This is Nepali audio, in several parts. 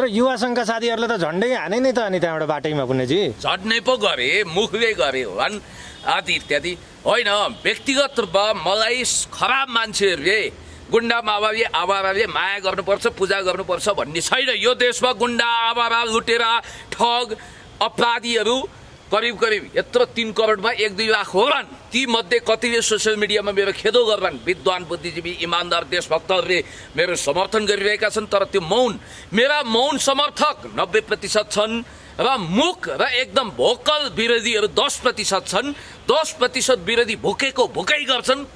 तर युवा संघका साथीहरुले त झण्डै हाने नै त अनि त्यहाँबाट बाटैमा पुन्नेजी झड्नै पो गरे मुखले गरे भन् आदि इत्यादि हैन। व्यक्तिगत रूपमा मलाई खराब मान्छेहरुले गुण्डा माओवादी आवाराले माया गर्नुपर्छ पूजा गर्नुपर्छ भन्ने छैन। यो देशमा गुण्डा आवारा लुटेरा ठग अपराधीहरु करीब करीब यत्रो 3 करोड़ में 1-2 लाख होगा। ती मध्य कति सोशल मीडिया में मेरे खेदो गर्छन्। विद्वान बुद्धिजीवी ईमानदार देशभक्तहरुले मेरो समर्थन गरिरहेका छन् तर त्यो मौन मेरा मौन समर्थक 90% छन् र मुख र एकदम भोकल विरोधी 10% छन्। 10% विरोधी भोकेको भोकै गर्छन्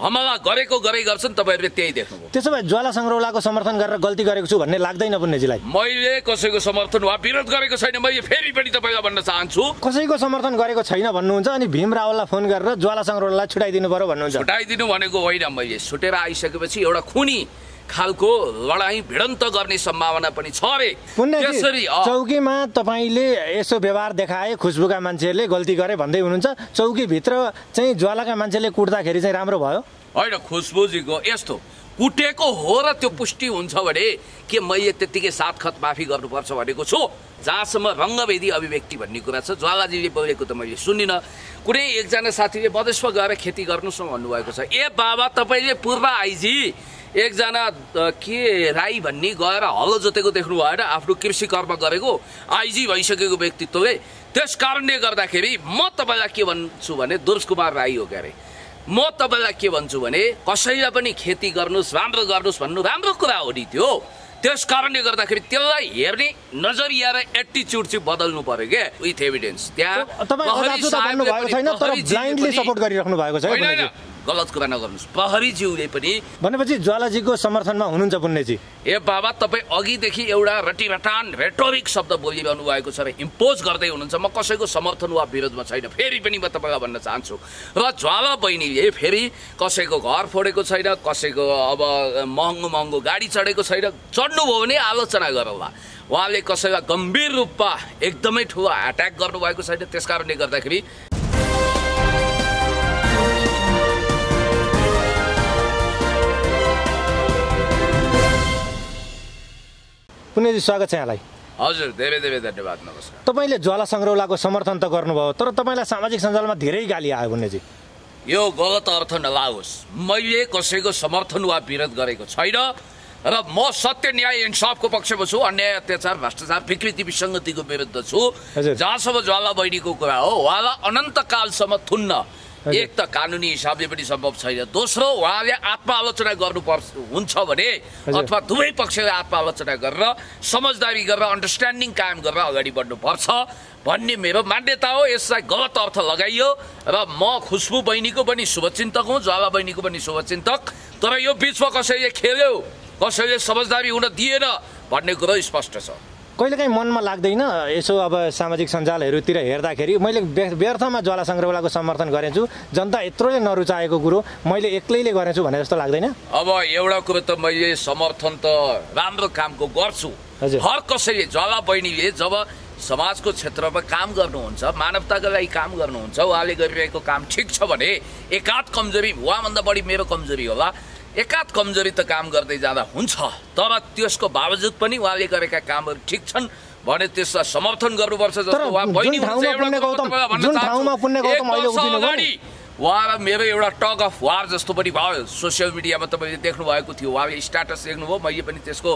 हमला गरेको गरे गर्छन्। तपाईहरुले त्यही देख्नुभयो। त्यसो भए ज्वाला संग्रौलाको समर्थन गरेर गल्ती गरेको छु भन्ने लाग्दैन पुण्यजीलाई? मैले कसैको समर्थन वा विरोध गरेको छैन। मैले फेरि पनि तपाईलाई भन्न चाहन्छु कसैको समर्थन गरेको छैन भन्नुहुन्छ अनि भीम रावललाई फोन गरेर ज्वाला संग्रौलालाई छुटाइदिनु पर्यो भन्नुहुन्छ। छुटाइदिनु भनेको होइन। मैले छुटेर आइसकेपछि एउटा खुनी खालको लडाई भिडन्त गर्ने सम्भावना पनि छ रे। त्यसरी चौकीमा तपाईले यसो व्यवहार देखाए खुशबुका मान्छेले गल्ती गरे भन्दै हुनुहुन्छ। चौकी भित्र चाहिँ ज्वालाका मान्छेले कुट्दाखेरि चाहिँ राम्रो भयो हैन? खुशबुजीको यस्तो कुटेको हो र त्यो पुष्टि हुन्छ भने के मैले त्यतिकै साथ खत माफी गर्नुपर्छ भनेको छु? जहाँसम्म रङ्गभेदी अभिव्यक्ति भन्ने कुरा छ ज्वालाजीले बोलेको त मैले सुनिन। कुनै एकजना साथीले मधेसमा गएर खेती गर्नुस् भन्नुभएको छ। ए बाबा तपाईले पूर्व आइजी एकजना के राई भन्ने गएर हलो जोतेको देख्नु भएन आफ्नो कृषि कर्म गरेको आइजी भइसकेको व्यक्तित्वले। त्यस कारणले गर्दाखेरि म तपाईलाई के भन्छु भने दुर्ज कुमार राई हो क्यारे। म तपाईलाई के भन्छु भने कसैलाई पनि खेती गर्नुस् भन्नु राम्रो कुरा हो नि त्यो। त्यस कारणले गर्दाखेरि त्यसलाई हेर्ने नजरिया र एटिट्युड चाहिँ बदल्नु पर्यो के विथ एभिडेन्स। त्यहाँ तपाईहरुले सामना भएको छैन तर ब्लाइन्डली सपोर्ट गरिराख्नु भएको छ हैन? गलत कुरा नगर्नुस्। प्रहरीज्यूले पनि भनेपछि ज्वालाजीको समर्थनमा हुनुहुन्छ पुण्यजी? ए बाबा तपाई अघिदेखि एउटा रटिरटान रेटोरिक शब्द बोलिरहनु भएको छ र इम्पोज गर्दै हुनुहुन्छ। म कसैको समर्थन वा विरोधमा छैन। फेरि पनि म तपाईलाई भन्न चाहन्छु र ज्वाला बहिनीले फेरि कसैको घर फोडेको छैन कसैको अब महँगो महँगो गाडी चढेको छैन। चढ्नुभयो भने आलोचना गरौँला। उहाँले कसैलाई गम्भीर रूपमा एकदमै ठुलो अट्याक गर्नुभएको छैन। त्यसकारणले गर्दाखेरि पुण्यजी स्वागत छ यहाँलाई। हजुर धेरै धेरै धन्यवाद नमस्कार। तपाईले ज्वाला संग्रौलाको समर्थन त गर्नुभयो तर तपाईलाई सामाजिक सञ्जालमा धेरै गाली आयो पुण्यजी। यो गलत अर्थ नलाओस्। मैले कसैको समर्थन वा विरोध गरेको छैन र म सत्य न्याय इन्साफको पक्षमा छु। अन्याय अत्याचार भ्रष्टाचार विकृति विसङ्गतिको विरुद्ध छु। जहाँसम्म ज्वाला बहिनीको कुरा हो उहाँलाई अनन्तकालसम्म थुन्न एक त कानुनी हिसाबले पनि सम्भव छैन। दोस्रो उहाँले आत्मआलोचना गर्नुपर्छ हुन्छ भने अथवा दुवै पक्षले आत्मआलोचना गरेर समझदारी गरेर अन्डरस्ट्यान्डिङ कायम गरेर अगाडि बढ्नुपर्छ भन्ने मेरो मान्यता हो। यसलाई गलत अर्थ लगाइयो र म खुशबु बहिनीको पनि शुभचिन्तक हुँ ज्वाला बहिनीको पनि शुभचिन्तक तर यो बीचमा कसैले खेल्यो कसैले समझदारी हुन दिएन भन्ने कुरो स्पष्ट छ। कहिलेकाहीँ मनमा लाग्दैन यसो अब सामाजिक सञ्जालहरूतिर हेर्दाखेरि मैले व्यर्थमा ज्वाला संग्रौलाको समर्थन गरेछु जनता यत्रोले नरुचाएको कुरो मैले एक्लैले गरेछु भने जस्तो लाग्दैन? अब एउटा कुरो त मैले समर्थन त राम्रो कामको गर्छु। हर कसैले ज्वाला बहिनीले जब समाजको क्षेत्रमा काम गर्नुहुन्छ मानवताको लागि काम गर्नुहुन्छ उहाँले गरिरहेको काम ठिक छ भने एकाध कमजोरी उहाँभन्दा बढी मेरो कमजोरी होला एकाध कमजोरी त काम गर्दै जाँदा हुन्छ तर त्यसको बावजुद पनि उहाँले गरेका कामहरू ठिक छन् भने त्यसलाई समर्थन गर्नुपर्छ। जस्तो उहाँ बहिनी उहाँ र मेरो एउटा टग अफ वार जस्तो पनि भयो। सोसियल मिडियामा तपाईँले देख्नु भएको थियो उहाँले स्ट्याटस देख्नुभयो। मैले पनि त्यसको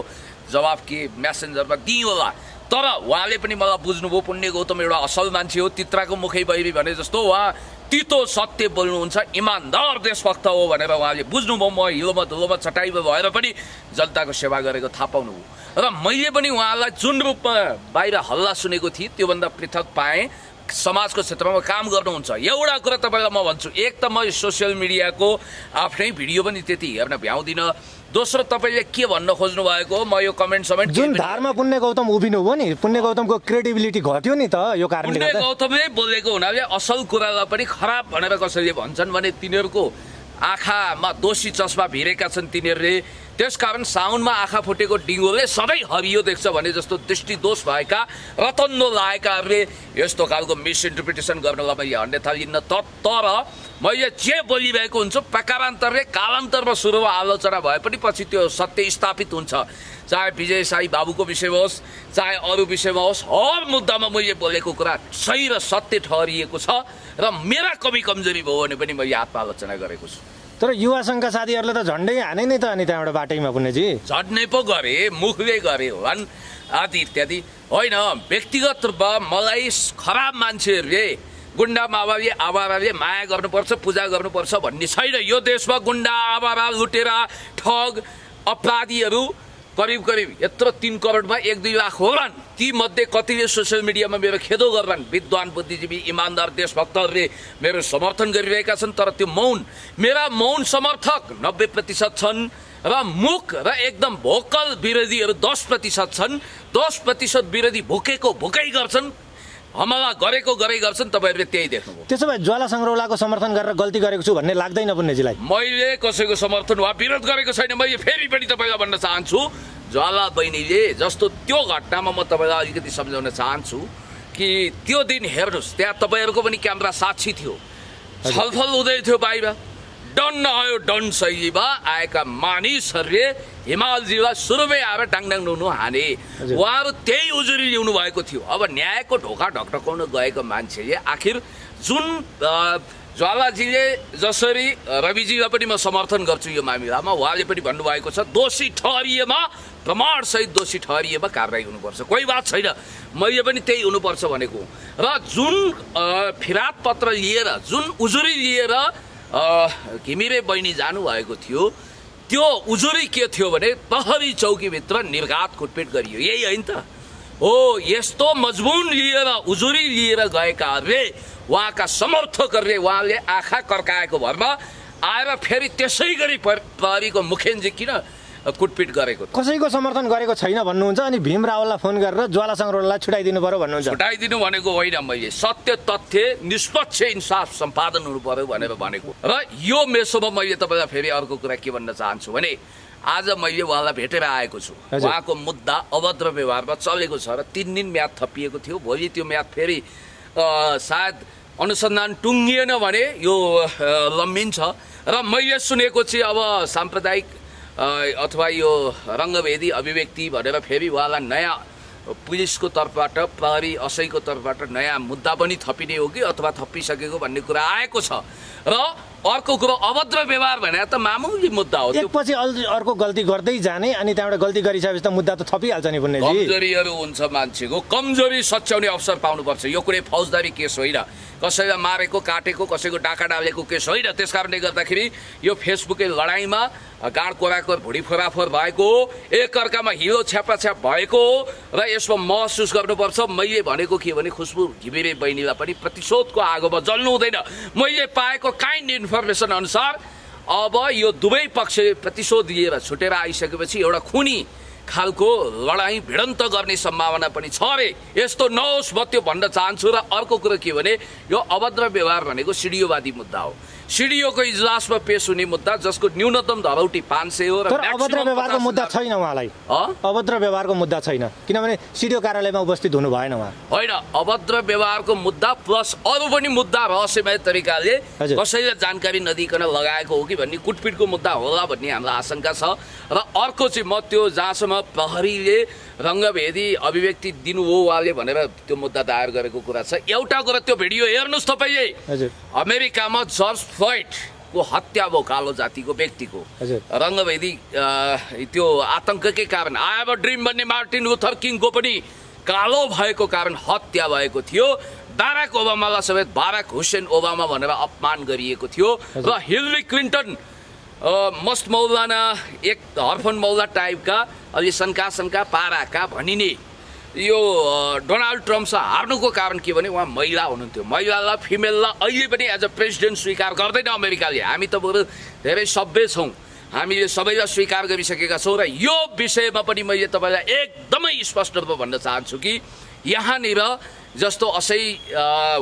जवाब के म्यासेन्जरमा दिएँ होला तर उहाँले पनि मलाई बुझ्नुभयो। पुण्य गौतम एउटा असल मान्छे हो तित्राको मुखै बहिरी भने जस्तो उहाँ तितो सत्य बोल्नुहुन्छ इमानदार देशभक्त हो भनेर उहाँले बुझ्नुभयो। म हिलोमा धुलोमा चटाइमा भएर पनि जनताको सेवा गरेको थाहा पाउनुभयो र मैले पनि उहाँलाई जुन रूपमा बाहिर हल्ला सुनेको थिएँ त्योभन्दा पृथक पाएँ। समाजको क्षेत्रमा काम गर्नुहुन्छ एउटा कुरा तपाईँलाई म भन्छु एक त म सोसियल मिडियाको आफ्नै भिडियो पनि त्यति हेर्न भ्याउँदिनँ। दोस्रो तपाईले के भन्न खोज्नु भएको हो? म यो कमेन्ट समेट जुन धारमा पुण्य गौतम उभिनु हो नि पुण्य गौतमको क्रेडिबिलिटी घट्यो नि त यो कारणले गर्दा। पुण्य गौतमले बोलेको हुनाले असल कुरालाई पनि खराब भनेर कसैले भन्छन् भने तिनीहरूको आँखामा दोषी चस्मा भिरेका छन्। तिनीहरूले त्यसकारण साउनमा आँखा फुटेको डिङ्गोले सधैँ हरियो देख्छ भने जस्तो दृष्टिदोष भएका रतन्नो लागेकाहरूले यस्तो खालको मिसइन्टरप्रिटेसन गर्नलाई मैले अन्यथा लिन्न तर मैले जे बोलिरहेको हुन्छु पकारान्तरले कालान्तरमा सुरु आलोचना भए पनि पछि त्यो सत्य स्थापित हुन्छ। चाहे विजय साई बाबुको विषयमा होस् चाहे अरू विषयमा होस् हर मुद्दामा मैले बोलेको कुरा सही र सत्य ठहरिएको छ र मेरा कमी कमजोरी भयो भने पनि मैले आत्मालोचना गरेको छु। तर युवा संघका साथीहरुले त झण्डै हाने नै त अनि त्यहाँबाट बाटैमा पुण्यजी झड्ने पो गरे मुखले गरे भन् आदि इत्यादि होइन। व्यक्तिगत रूपमा मलाई खराब मान्छेहरुले गुण्डा माओवादी आवाराले माया गर्नुपर्छ पूजा गर्नुपर्छ भन्ने छैन। यो देशमा गुण्डा आवारा लुटेरा ठग अपराधीहरु करीब करीब यत्रो 3 करोड़ में 1-2 लाख होगा। ती मध्य कति सोशल मीडिया में मेरे खेदो गर्छन्। विद्वान बुद्धिजीवी ईमानदार देशभक्तहरूले मेरो समर्थन गरिरहेका छन् तर त्यो मौन मेरा मौन समर्थक 90% छन् र मुख र एकदम भोकल विरोधी 10% छन्। 10% विरोधी भोकेको भोकै गर्छन् हमला गरेको गरे गर्छन्। तपाईहरुले त्यही देख्नुभयो। त्यसो भए ज्वाला संग्रौलाको समर्थन गरेर गल्ती गरेको छु भन्ने लाग्दैन पुण्यजीलाई? मैले कसैको समर्थन वा विरोध गरेको छैन। मैले फेरि पनि तपाईलाई भन्न चाहन्छु ज्वाला बहिनीले जस्तो त्यो घटनामा म तपाईलाई अलिकति सम्झाउन चाहन्छु कि त्यो दिन हेर्नुस् त्यहाँ तपाईहरुको पनि क्यामेरा साक्षी थियो। छलफल हुँदै थियो बाहिर डन आयो डन शैलीमा आएका मानिसहरूले हिमालजीलाई सुरुमै आएर डाङडाङ नुनु हाने उहाँहरू त्यही उजुरी ल्याउनु भएको थियो। अब न्यायको ढोका ढकढकाउन गएको मान्छेले आखिर जुन ज्वालाजीले जसरी रविजीलाई पनि म समर्थन गर्छु यो मामिलामा उहाँले पनि भन्नुभएको छ दोषी ठहरिएमा प्रमाणसहित दोषी ठहरिएमा कारबाही हुनुपर्छ। कोही बात छैन मैले पनि त्यही हुनुपर्छ भनेको र जुन फिरात पत्र लिएर जुन उजुरी लिएर घिमिरे बहिनी जानुभएको थियो त्यो उजुरी के थियो भने प्रहरी चौकीभित्र निर्घात कुटपिट गरियो। यही होइन त हो। यस्तो मजबुन लिएर उजुरी लिएर गएकाहरूले उहाँका समर्थकहरूले उहाँले आँखा कर्काएको भरमा आएर फेरि त्यसै गरी प्रहरीको मुखेन्जी किन कुटपिट गरेको कसैको समर्थन गरेको छैन भन्नुहुन्छ अनि भीम रावललाई फोन गरेर ज्वाला संग्रौलालाई छुटाइदिनु पर्यो भन्नुहुन्छ। छुटाइदिनु भनेको होइन मैले सत्य तथ्य निष्पक्ष इन्साफ सम्पादन हुनु पर्यो भनेर भनेको। र यो मेसोमा मैले तपाईलाई फेरि अर्को कुरा के भन्न चाहन्छु भने आज मैले उहाँलाई भेटेर आएको छु। उहाँको मुद्दा अभद्र व्यवहारमा चलेको छ र 3 दिन म्याद थपिएको थियो। भोलि त्यो म्याद फेरि सायद अनुसन्धान टुङ्गिएन भने यो लम्बिन्छ र मैले सुनेको चाहिँ अब साम्प्रदायिक अथवा यो रंगभेदी अभिव्यक्ति भनेर फेरि उहाँलाई नयाँ पुलिसको तर्फबाट प्रहरी असैको तर्फबाट नयाँ मुद्दा पनि थपिने हो कि अथवा थपिसकेको भन्ने कुरा आएको छ। र अर्को कुरो अभद्र व्यवहार भने त मामुली मुद्दा हो। त्यसपछि अर्को गल्ती गर्दै जाने अनि त्यहाँबाट गल्ती गरिसकेपछि त मुद्दा त थपिहाल्छ नि पुण्यजी। कमजोरीहरू हुन्छ मान्छेको कमजोरी सच्याउने अवसर पाउनुपर्छ। यो कुनै फौजदारी केस होइन कसैलाई मारेको काटेको कसैको डाका डालेको केस होइन। त्यसकारणले गर्दाखेरि यो फेसबुकै लडाईमा गाडकोराको भुडी फोराफोर भएको एकअर्कामा हिलो छ्यापाछ्याप भएको र यसमा महसुस गर्नुपर्छ। मैले भनेको के भने खुशबू घिमिरे बहिनीलाई पनि प्रतिशोधको आगोमा जल्नु हुँदैन। मैले पाएको काइन्ड इन्फर्मेसन अनुसार अब यो दुवै पक्षले प्रतिशोध लिएर छुटेर आइसकेपछि एउटा खुनी खालको लडाई भिडन्त गर्ने सम्भावना पनि छ रे। यस्तो नहोस् म त्यो भन्न चाहन्छु। र अर्को कुरो के भने यो अभद्र व्यवहार भनेको सिडियोवादी मुद्दा हो। सिडियोको इजलासमा पेश हुने मुद्दा जसको न्यूनतम धरौटी 500 हो र अभद्र व्यवहारको मुद्दा छैन। उहाँलाई अभद्र व्यवहारको मुद्दा छैन किनभने सिडियो कार्यालयमा उपस्थित हुनु भएन उहाँ होइन। अभद्र व्यवहारको मुद्दा प्लस अरू पनि मुद्दा रहस्यमय तरिकाले कसैलाई जानकारी नदिकन लगाएको हो कि भन्ने कुटपिटको मुद्दा होला भन्ने हामीलाई आशंका छ। र अर्को चाहिँ म त्यो जहाँसम्म प्रहरीले रङ्गभेदी अभिव्यक्ति दिनु हो उहाँले भनेर त्यो मुद्दा दायर गरेको कुरा छ। एउटा कुरा त्यो भिडियो हेर्नुहोस् तपाईँले अमेरिकामा जर्ज फ्लोइडको हत्या भयो कालो जातिको व्यक्तिको रङ्गभेदी त्यो आतंककै कारण आई हेभ अ ड्रिम भन्ने मार्टिन लुथर किङको पनि कालो भएको कारण हत्या भएको थियो। बाराक ओबामालाई समेत बाराक हुसेन ओबामा भनेर अपमान गरिएको थियो र हिलरी क्लिन्टन मस्त मौलाना एक हरफन मौला टाइपका अलि शङ्का पाराका भनिने यो डोनाल्ड ट्रम्पसँग हार्नुको कारण के भने उहाँ महिला हुनुहुन्थ्यो। महिलालाई फिमेललाई अहिले पनि एज अ प्रेसिडेन्ट स्वीकार गर्दैन अमेरिकाले। हामी त बरु धेरै सभ्य छौँ हामीले सबैलाई स्वीकार गरिसकेका छौँ। र यो विषयमा पनि मैले तपाईँलाई एकदमै स्पष्ट रूपमा भन्न चाहन्छु कि यहाँनिर जस्तो असै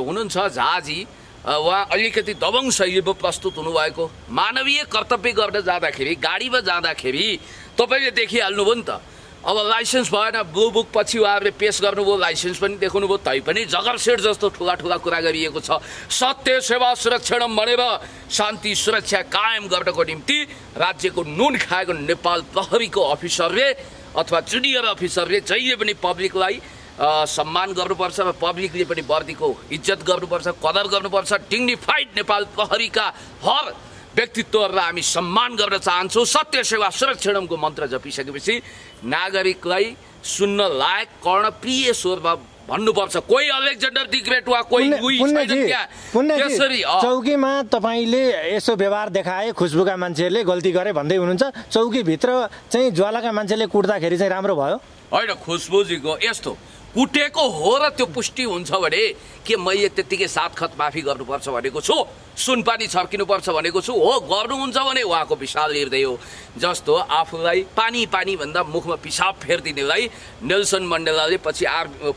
हुनुहुन्छ झाजी वहाँ अलिकति दबंग शैलीमा प्रस्तुत हुनुभएको मानवीय कर्तव्य गर्न जाँदाखेरि गाडीमा जाँदाखेरि तपाईले देखिहाल्नुभयो नि त। अब लाइसेंस भएन ब्लू बुक पछि उहाँहरुले पेश गर्नुभयो, लाइसेंस पनि देखाउनुभयो, तैपनि जगरसेट जस्तो ठुला ठुला कुरा गरिएको छ। सत्य सेवा सुरक्षाम भनेर शान्ति सुरक्षा कायम गर्नको निम्ति राज्यको नुन खाएको नेपाल प्रहरीको अफिसरले अथवा जुनियर अफिसरले जहिले पनि पब्लिकलाई सम्मान गर्नुपर्छ र पब्लिकले पनि बर्दीको इज्जत गर्नुपर्छ, कदर गर्नुपर्छ। डिग्निफाइड नेपाल प्रहरीका हर व्यक्तित्वहरूलाई हामी सम्मान गर्न चाहन्छौँ। सत्य सेवा सुरक्षणको मन्त्र जपिसकेपछि नागरिकलाई सुन्न लायक कर्णप्रिय स्वरमा भन्नुपर्छ। कोही अलेक्जेन्डर द ग्रेट वा कोही उही छैन त्यहाँ। त्यसरी चौकीमा तपाईले यसो व्यवहार देखाए खुशबुका मान्छेहरूले गल्ती गरे भन्दै हुनुहुन्छ, चौकी भित्र चाहिँ ज्वालाका मान्छेले कुट्दाखेरि चाहिँ राम्रो भयो हैन? खुशबुजीको यस्तो कुटेको हो र त्यो पुष्टि हुन्छ भने के मैले त्यतिकै सातखत माफी गर्नुपर्छ भनेको छु? सुनपानी छर्किनुपर्छ भनेको छु? हो गर्नुहुन्छ भने उहाँको विशाल हृदय हो। जस्तो आफूलाई पानी पानी भन्दा मुखमा पिसाब फेर्दिनेलाई नेल्सन मण्डेलाले पछि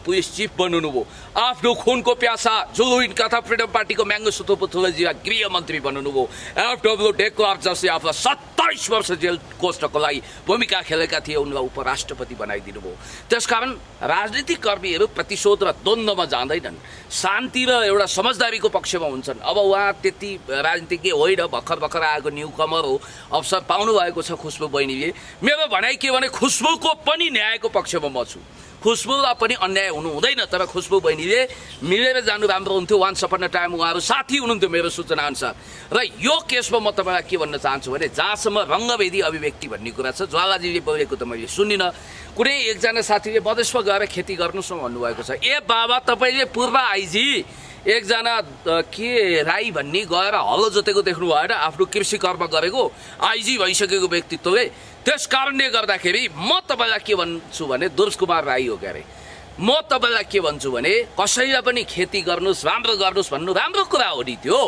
पुलिस चिफ बन्नुभयो, आफ्नो खुनको प्यासा जुलुइन कथा फ्रीडम पार्टीको म्याङ्गो सुतोपुथुलजीका गृहमन्त्री बन्नुभयो, एफडब्ल्यू डेक्लार्क जसले आफूलाई 27 वर्ष जेल कोष्ठको लागि भूमिका खेलेका थिए उनलाई उपराष्ट्रपति बनाइदिनु भयो। त्यसकारण राजनीतिक कर्मीहरू प्रतिशोध र द्वन्द्वमा जाँदैनन्, शान्ति र एउटा समझदारीको पक्षमा हुन्छन्। अब उहाँ त्यति राजनीतिज्ञ होइन, भर्खर भर्खर आएको न्यू कमर हो, अवसर पाउनु भएको छ खुशबु बहिनीले। मेरो भनाइ के भने खुशबुको पनि न्यायको पक्षमा म छु, खुशबुलाई पनि अन्याय हुनु हुँदैन। तर खुशबु बहिनीले मिलेर जानु राम्रो हुन्थ्यो। 1 सपना टाइम उहाँहरू साथी हुनुहुन्थ्यो मेरो सूचना अनुसार। र यो केसमा म तपाईँलाई के भन्न चाहन्छु भने जहाँसम्म रङ्गभेदी अभिव्यक्ति भन्ने कुरा छ, ज्वालाजीले बोलेको त मैले सुनिनँ। कुनै एकजना साथीले मधेसमा गएर खेती गर्नुहोस् भन्नुभएको छ। ए बाबा, तपाईँले पूर्व आइजी एकजना के राई भन्ने गएर हलो जोतेको देख्नु भएन? आफ्नो कृषि कर्म गरेको आइजी भइसकेको व्यक्तित्वले। त्यस कारणले गर्दाखेरि म तपाईँलाई के भन्छु भने दुर्ज कुमार राई हो क्यारे, म तपाईँलाई के भन्छु भने कसैलाई पनि खेती गर्नुहोस्, राम्रो गर्नुहोस् भन्नु राम्रो कुरा हो नि त्यो।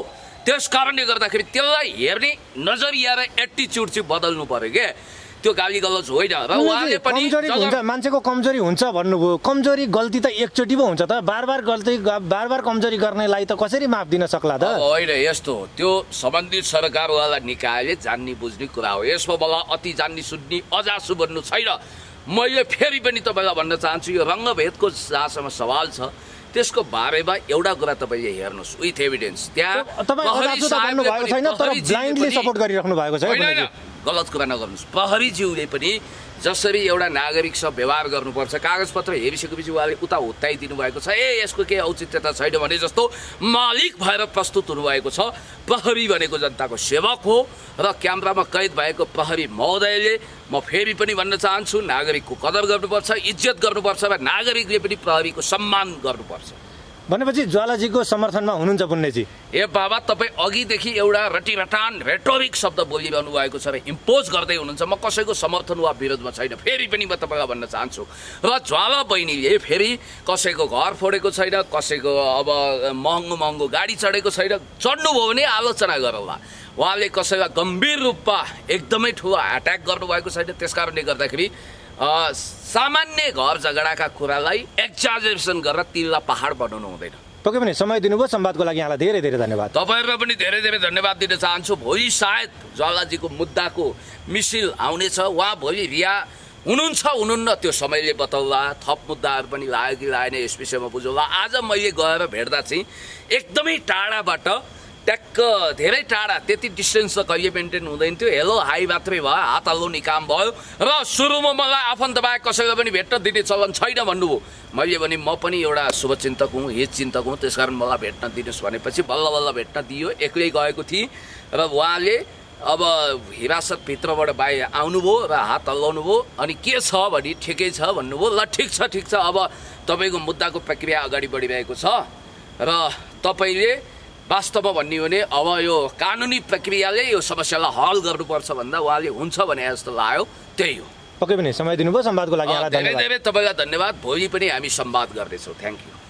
त्यस कारणले गर्दाखेरि त्यसलाई हेर्ने नजरिया र एटिच्युड चाहिँ बदल्नु पर्यो क्या, त्यो गाली गलौज होइन। र उहाँले पनि मान्छेको कमजोरी हुन्छ भन्नुभयो, कमजोरी गल्ती त एकचोटि पो हुन्छ त, बारबार गल्ती बारबार कमजोरी गर्नेलाई त कसरी माफ दिन सक्ला त? होइन, यस्तो हो त्यो सम्बन्धित सरकारवाला निकायले जान्ने बुझ्ने कुरा हो। यसमा मलाई अति जान्ने सुन्ने अजासु भन्नु छैन। मैले फेरि पनि तपाईँलाई भन्न चाहन्छु यो रङ्गभेदको जहाँसम्म सवाल छ त्यसको बारेमा एउटा कुरा तपाईले हेर्नुस् विथ एभिडेन्स। त्यहाँ तपाईहरुले सामना भएको छैन तर ब्लाइन्डली सपोर्ट गरिराख्नु भएको छ। हैन, गलत कुरा नगर्नुस्। प्रहरीज्यूले पनि जसरी एउटा नागरिकसँग व्यवहार गर्नुपर्छ, कागजपत्र हेरिसकेपछि उहाँले उता हुत्ताइदिनु भएको छ, ए यसको केही औचित्यता छैन भने जस्तो मालिक भएर प्रस्तुत हुनुभएको छ। प्रहरी भनेको जनताको सेवक हो र क्यामेरामा कैद भएको प्रहरी महोदयले म फेरि पनि भन्न चाहन्छु नागरिकको कदर गर्नुपर्छ, इज्जत गर्नुपर्छ र नागरिकले पनि प्रहरीको सम्मान गर्नुपर्छ। भनेपछि ज्वालाजीको समर्थनमा हुनुहुन्छ पुण्यजी? ए बाबा, तपाईँ अघिदेखि एउटा रटिरटान रेटोरिक शब्द बोलिरहनु भएको छ र इम्पोज गर्दै हुनुहुन्छ। म कसैको समर्थन वा विरोधमा छैन, फेरि पनि म तपाईँलाई भन्न चाहन्छु। र ज्वाला बहिनीले फेरि कसैको घर फोडेको छैन, कसैको अब महँगो महँगो गाडी चढेको छैन। चढ्नुभयो भने आलोचना गरौँला। उहाँले कसैलाई गम्भीर रूपमा एकदमै ठुलो अट्याक गर्नुभएको छैन। त्यस कारणले गर्दाखेरि सामान्य घर झगडाका कुरालाई एक्जाजरेसन गरेर तिललाई पहाड बनाउनु हुँदैन। पक्कै पनि समय दिनुभयो, संवादको लागि यहाँलाई धेरै धेरै धन्यवाद। तपाईँहरूलाई पनि धेरै धेरै धन्यवाद दिन चाहन्छु। भोलि सायद ज्वालाजीको मुद्दाको मिसिल आउनेछ। उहाँ भोलि रिया हुनुहुन्छ हुनुहुन्न त्यो समयले बताउला, थप मुद्दाहरू पनि लाग्यो कि लागेन यस विषयमा बुझौला। आज मैले गएर भेट्दा चाहिँ एकदमै टाढाबाट ट्याक्क धेरै टाढा, त्यति डिस्टेन्स त कहिले मेन्टेन हुँदैन थियो। हेलो हाई मात्रै भयो, हात हल्लाउने काम भयो। र सुरुमा मलाई आफन्त बाहेक कसैलाई पनि भेट्न दिने चलन छैन भन्नुभयो। मैले भने म पनि एउटा शुभचिन्तक हुँ, हितचिन्तक हुँ, त्यसकारण मलाई भेट्न दिनुहोस् भनेपछि बल्ल बल्ल भेट्न दियो। एक्लै गएको थिएँ र उहाँले अब हिरासतभित्रबाट बाहिर आउनुभयो र हात हल्लाउनु भयो। अनि के छ भने ठिकै छ भन्नुभयो। ल ठिक छ ठिक छ, अब तपाईँको मुद्दाको प्रक्रिया अगाडि बढिरहेको छ र तपाईँले वास्तवमा भन्ने हो भने अब यो कानुनी प्रक्रियाले यो समस्यालाई हल गर्नुपर्छ भन्दा उहाँले हुन्छ भने जस्तो लाग्यो, त्यही हो। पक्कै पनि समय दिनुभयो, संवादको लागि धेरै धेरै तपाईँलाई धन्यवाद। भोलि पनि हामी संवाद गर्दैछौँ। Thank you.